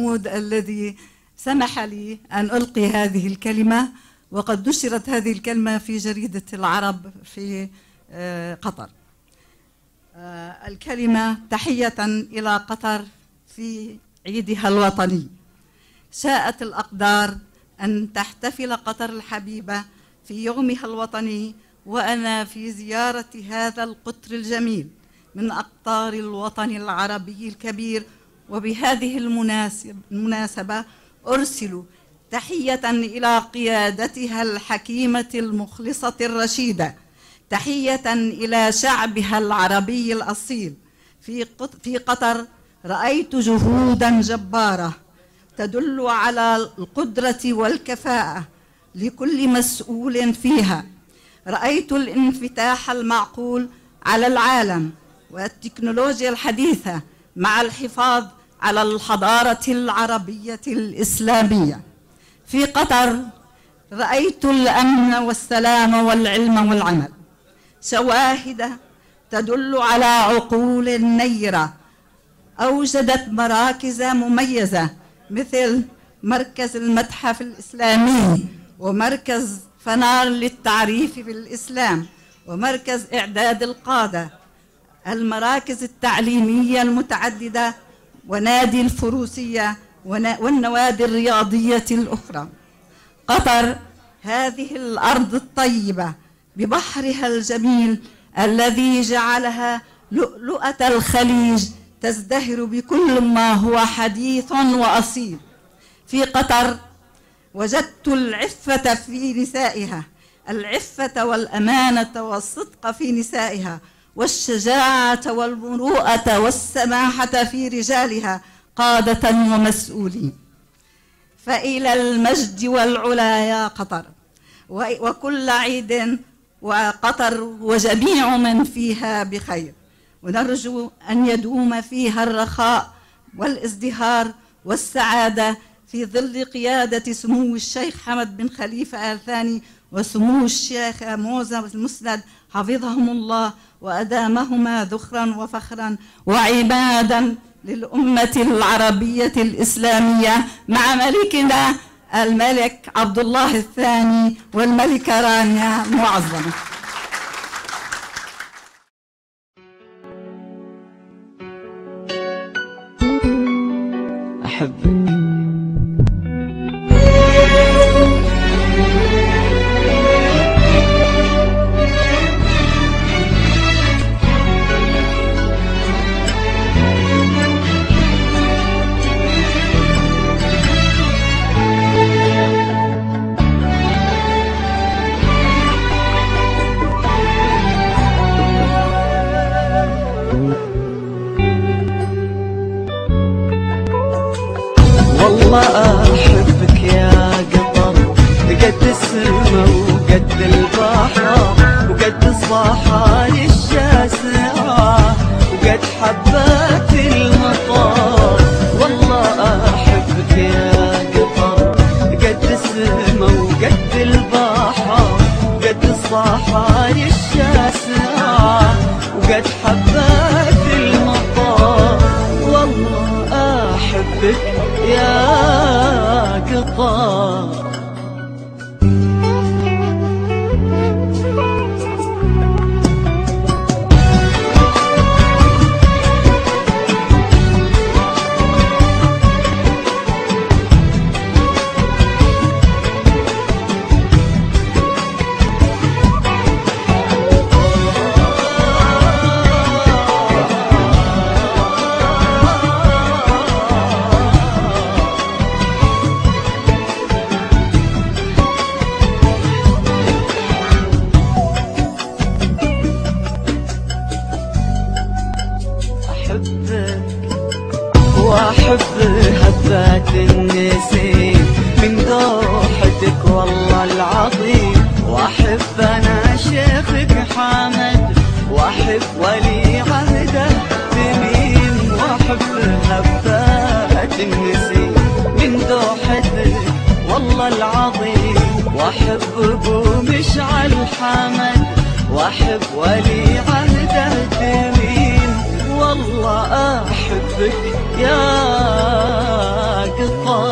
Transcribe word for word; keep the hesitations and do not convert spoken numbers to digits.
محمود الذي سمح لي أن ألقي هذه الكلمة، وقد نشرت هذه الكلمة في جريدة العرب في قطر. الكلمة تحية إلى قطر في عيدها الوطني. شاءت الأقدار أن تحتفل قطر الحبيبة في يومها الوطني وأنا في زيارة هذا القطر الجميل من أقطار الوطن العربي الكبير. وبهذه المناسبة أرسل تحية إلى قيادتها الحكيمة المخلصة الرشيدة، تحية إلى شعبها العربي الأصيل. في قطر رأيت جهودا جبارة تدل على القدرة والكفاءة لكل مسؤول فيها. رأيت الانفتاح المعقول على العالم والتكنولوجيا الحديثة مع الحفاظ على الحضارة العربية الإسلامية. في قطر رأيت الأمن والسلام والعلم والعمل، شواهد تدل على عقول نيرة أوجدت مراكز مميزة مثل مركز المتحف الإسلامي ومركز فنار للتعريف بالإسلام ومركز إعداد القادة، المراكز التعليمية المتعددة ونادي الفروسية والنوادي الرياضية الأخرى. قطر هذه الأرض الطيبة ببحرها الجميل الذي جعلها لؤلؤة الخليج تزدهر بكل ما هو حديث وأصيل. في قطر وجدت العفة في نسائها، العفة والأمانة والصدق في نسائها، والشجاعة والمروءة والسماحة في رجالها قادة ومسؤولين. فإلى المجد والعلا يا قطر، وكل عيد وقطر وجميع من فيها بخير، ونرجو أن يدوم فيها الرخاء والازدهار والسعادة في ظل قيادة سمو الشيخ حمد بن خليفة الثاني وسمو الشيخ موزة المسند حفظهم الله وأدامهما ذخرا وفخرا وعمادا للأمة العربية الإسلامية مع ملكنا الملك عبد الله الثاني والملكة رانيا معظمة. أحبك صحاري الشاسعة وقد حبات المطار، والله أحبك يا قطر قد السما وقد البحر، قد الصحاري الشاسعة وقد حبات المطار، والله أحبك يا قطر. يا الطاهر.